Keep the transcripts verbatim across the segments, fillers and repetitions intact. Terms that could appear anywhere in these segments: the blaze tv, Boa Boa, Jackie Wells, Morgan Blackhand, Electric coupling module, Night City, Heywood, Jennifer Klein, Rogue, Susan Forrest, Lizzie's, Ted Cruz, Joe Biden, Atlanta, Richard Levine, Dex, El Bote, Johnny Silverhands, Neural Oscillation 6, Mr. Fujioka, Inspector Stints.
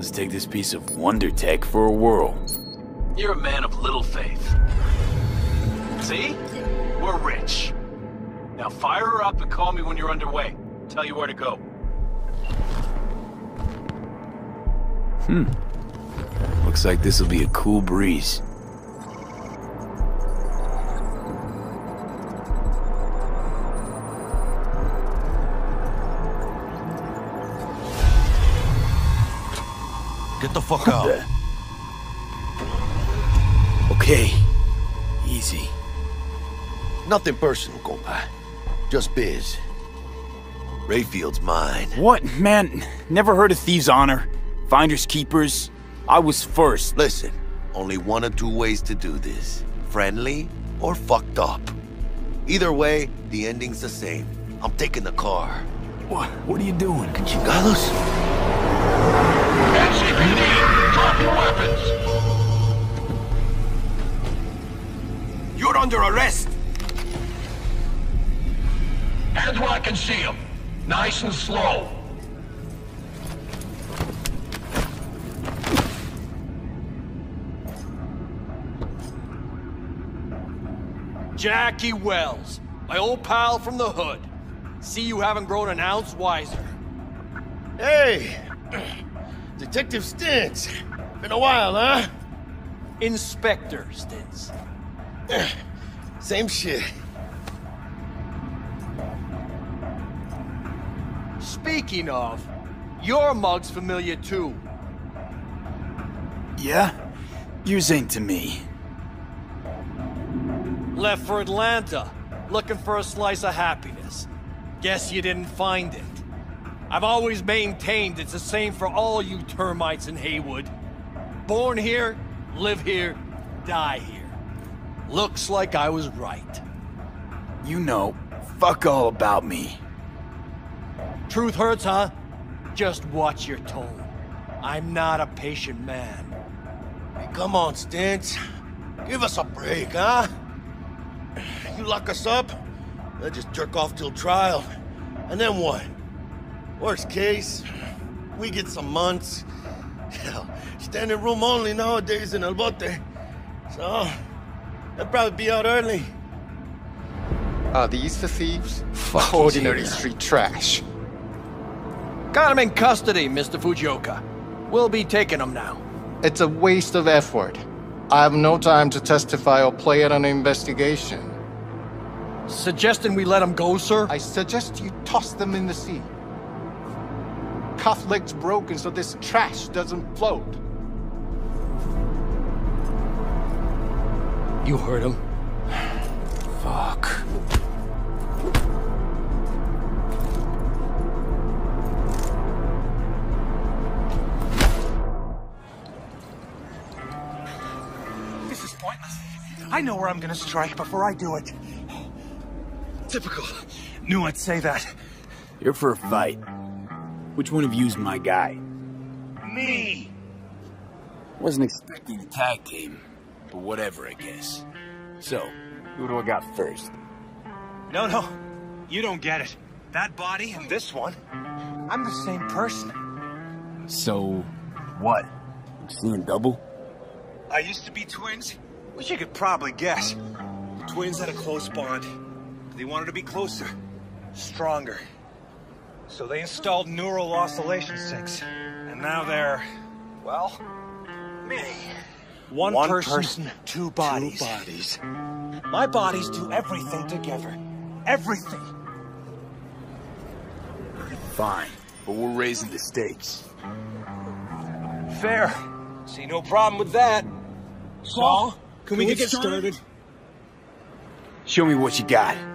Let's take this piece of wonder tech for a whirl. You're a man of little faith. See? We're rich. Now fire her up and call me when you're underway. Tell you where to go. Hmm. Looks like this'll be a cool breeze. Get the fuck out. The... Okay. Easy. Nothing personal, compa. Just biz. Rayfield's mine. What? Man, never heard of thieves' honor. Finders keepers. I was first. Listen, only one or two ways to do this. Friendly or fucked up. Either way, the ending's the same. I'm taking the car. What? What are you doing? Chingados? N C P D, drop your weapons! You're under arrest! Hands where I can see them. Nice and slow. Jackie Wells, my old pal from the hood. See you haven't grown an ounce wiser. Hey! Detective Stints! Been a while, huh? Inspector Stints. Same shit. Speaking of, your mug's familiar too. Yeah? Yours ain't to me. Left for Atlanta, looking for a slice of happiness. Guess you didn't find it. I've always maintained it's the same for all you termites in Heywood. Born here, live here, die here. Looks like I was right. You know, fuck all about me. Truth hurts, huh? Just watch your tone. I'm not a patient man. Hey, come on, Stints. Give us a break, huh? You lock us up, they'll just jerk off till trial. And then what? Worst case, we get some months. Hell, standing room only nowadays in El Bote. So, they'll probably be out early. Are these the thieves? Fuck ordinary street trash. Got him in custody, Mister Fujioka. We'll be taking him now. It's a waste of effort. I have no time to testify or play at an investigation. Suggesting we let him go, sir? I suggest you toss them in the sea. Cuff leg's broken so this trash doesn't float. You heard him. Fuck. This is pointless. I know where I'm gonna strike before I do it. Typical. Knew I'd say that. You're for a fight. Which one of you's my guy? Me! Wasn't expecting a tag team, but whatever, I guess. So, who do I got first? No, no. You don't get it. That body and this one, I'm the same person. So, what? I'm seeing double? I used to be twins, which you could probably guess. The twins had a close bond. They wanted to be closer, stronger. So they installed Neural Oscillation six, and now they're, well, me. One, One person, person, two bodies. Two bodies. My bodies do everything together. Everything. Fine, but we're raising the stakes. Fair. See no problem with that. So, well, can, can we, we get, get started? started? Show me what you got. Come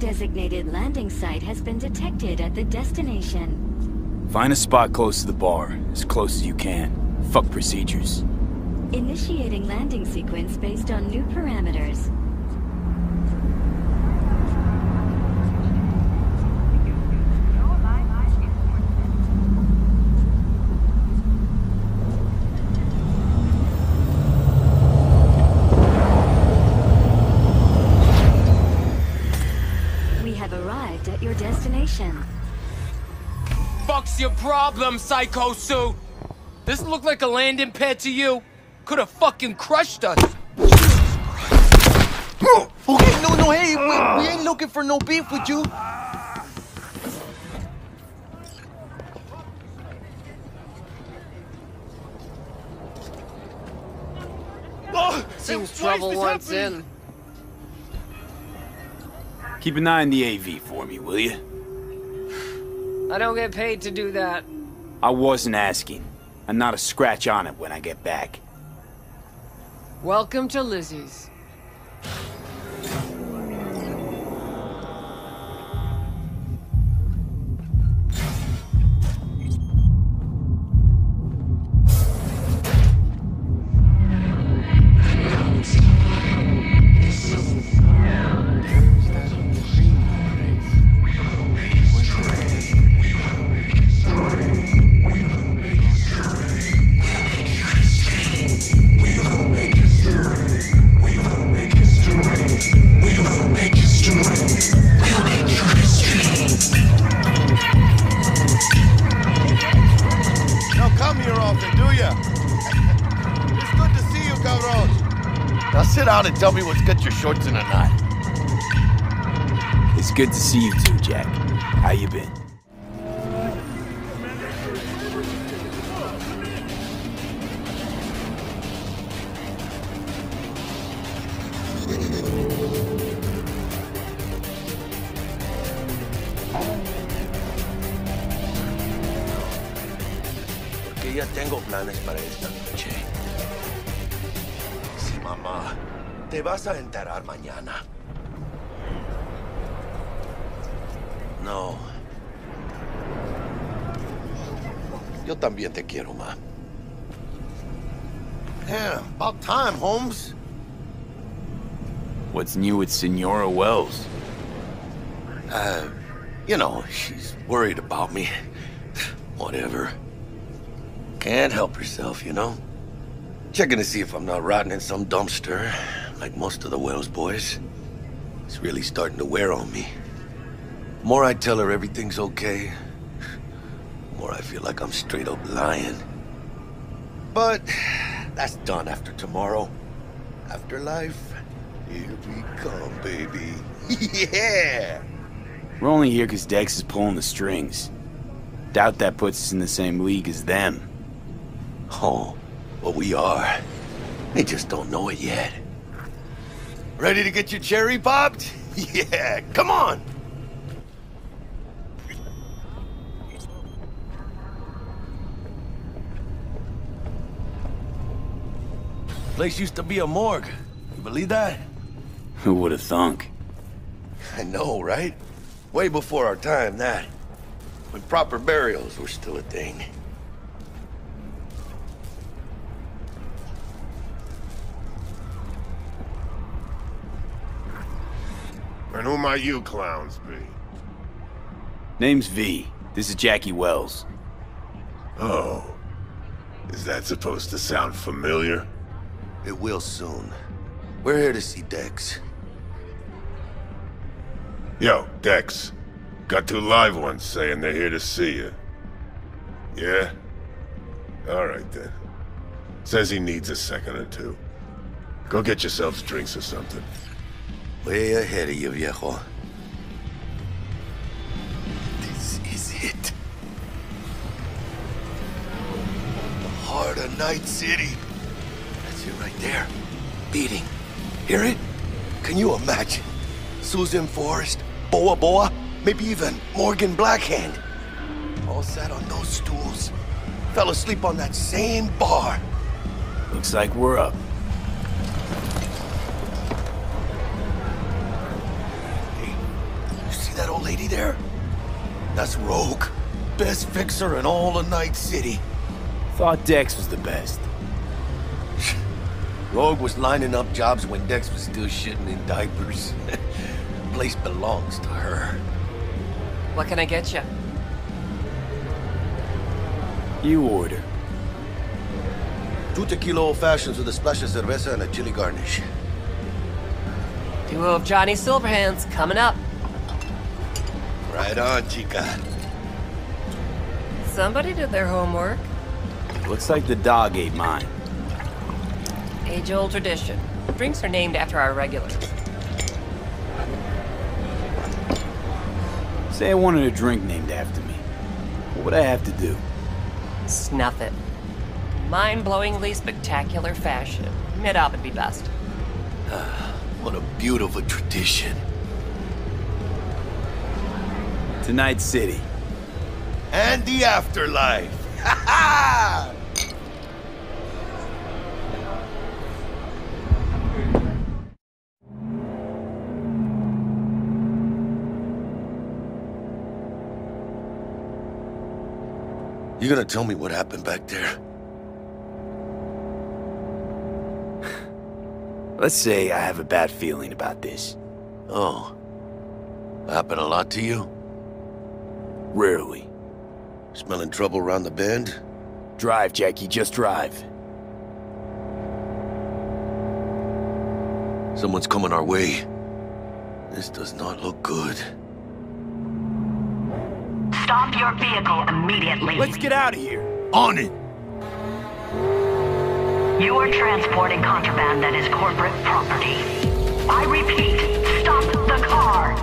designated landing site has been detected at the destination. Find a spot close to the bar, as close as you can. Fuck procedures. Initiating landing sequence based on new parameters. Fuck's your problem, psycho suit? This looked like a landing pad to you. Could have fucking crushed us. Okay, no, no, hey, we, we ain't looking for no beef with you. Seems trouble once in. Keep an eye on the A V for me, will you? I don't get paid to do that. I wasn't asking. I'm not a scratch on it when I get back. Welcome to Lizzie's. And tell me what's got your shorts in a knot. It's good to see you too, Jack. How you been? Que ya tengo planes para esta noche. Sí, mamá. Te vas a enterar mañana. No. Yo también te quiero, ma. Yeah, about time, Holmes. What's new with Senora Wells? Uh, you know, she's worried about me. Whatever. Can't help herself, you know? Checking to see if I'm not rotting in some dumpster. Like most of the Wells boys. It's really starting to wear on me. The more I tell her everything's okay, the more I feel like I'm straight up lying. But that's done after tomorrow. Afterlife, here we come, baby. Yeah! We're only here because Dex is pulling the strings. Doubt that puts us in the same league as them. Oh, well, we are. They just don't know it yet. Ready to get your cherry popped? Yeah, come on! Place used to be a morgue. You believe that? Who would have thunk? I know, right? Way before our time, that. When proper burials were still a thing. And who might you clowns be? Name's V. This is Jackie Wells. Oh. Is that supposed to sound familiar? It will soon. We're here to see Dex. Yo, Dex. Got two live ones saying they're here to see you. Yeah? Alright then. Says he needs a second or two. Go get yourselves drinks or something. Way ahead of you, viejo. This is it. The heart of Night City. That's it right there. Beating. Hear it? Can you imagine? Susan Forrest, Boa Boa, maybe even Morgan Blackhand. All sat on those stools. Fell asleep on that same bar. Looks like we're up. tall lady there? That's Rogue. Best fixer in all of Night City. Thought Dex was the best. Rogue was lining up jobs when Dex was still shitting in diapers. The place belongs to her. What can I get you? You order. Two tequila old fashions with a splash of cerveza and a chili garnish. Duo of Johnny Silverhands coming up. Right on, chica. Somebody did their homework. Looks like the dog ate mine. Age-old tradition. Drinks are named after our regulars. Say I wanted a drink named after me. What would I have to do? Snuff it. Mind-blowingly spectacular fashion. Mid up and be best. What a beautiful tradition. To Night City. And the afterlife. Ha ha! You gonna tell me what happened back there? Let's say I have a bad feeling about this. Oh. Happen a lot to you? Rarely. Smelling trouble around the bend? Drive, Jackie, just drive. Someone's coming our way. This does not look good. Stop your vehicle immediately. Let's get out of here. On it. You are transporting contraband that is corporate property. I repeat, stop the car.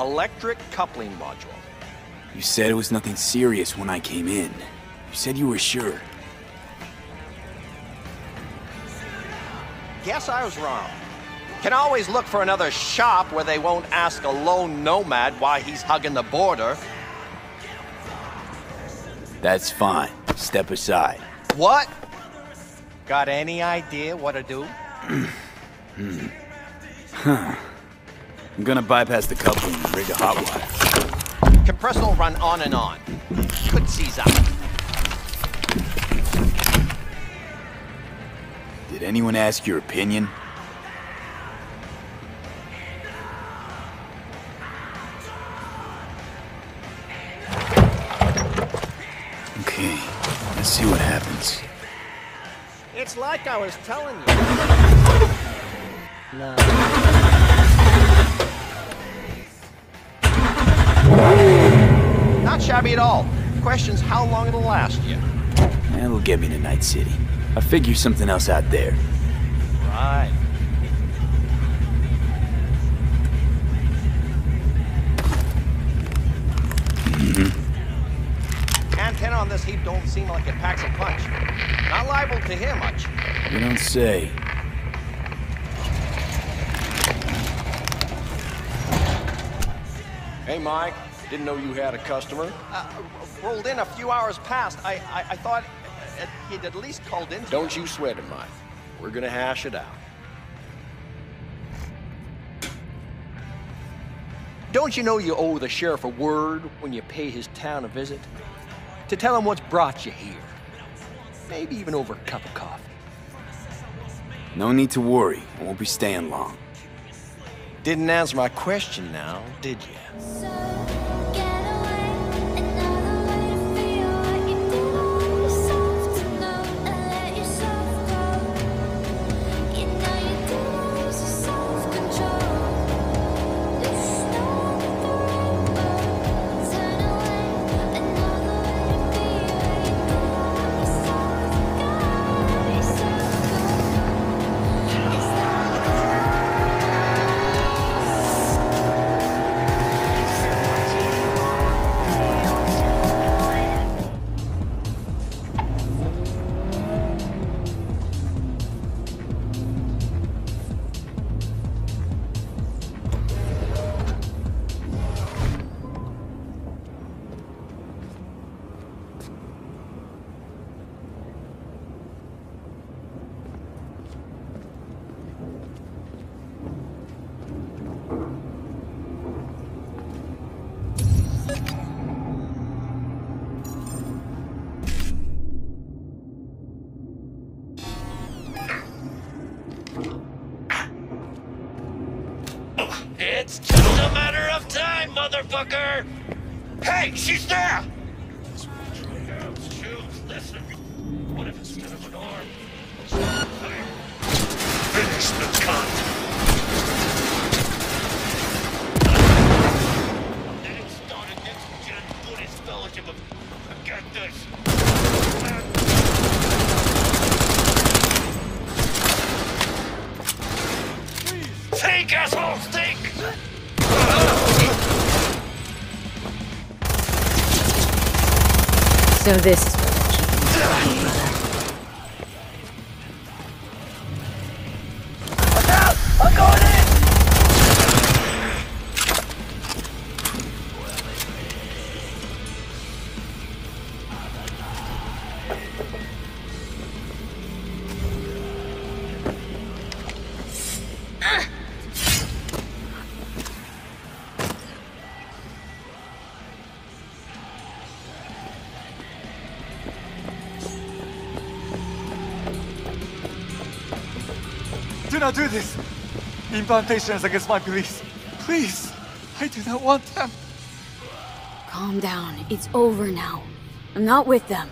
Electric coupling module. You said it was nothing serious when I came in. You said you were sure. Guess I was wrong. Can always look for another shop where they won't ask a lone nomad why he's hugging the border. That's fine. Step aside. What? Got any idea what to do? hmm. Huh. I'm gonna bypass the coupling and rig a hot wire. Compressor will run on and on. Could seize up. Did anyone ask your opinion? Okay, let's see what happens. It's like I was telling you. No. Not shabby at all. Question's how long it'll last you. Yeah. It'll get me to Night City. I figure something else out there. Right. Mm-hmm. And ten on this heap don't seem like it packs a punch. Not liable to hear much. You don't say. Hey, Mike. Didn't know you had a customer. Uh, rolled in a few hours past. I, I, I thought he'd at least called in. Don't you sweat it, Mike. We're gonna hash it out. Don't you know you owe the sheriff a word when you pay his town a visit? To tell him what's brought you here. Maybe even over a cup of coffee. No need to worry. I won't be staying long. Didn't answer my question now, did you? So get away, another way to feel. You did all yourself to know and let yourself go. You know you did lose your self-control. There's no forever. Turn away, another way to feel. You did all yourself to know and let yourself go. It's not good. So this is what I keep you from. Look out! I'm going in! Do not do this! Implantations against my beliefs. Please! I do not want them. Calm down. It's over now. I'm not with them.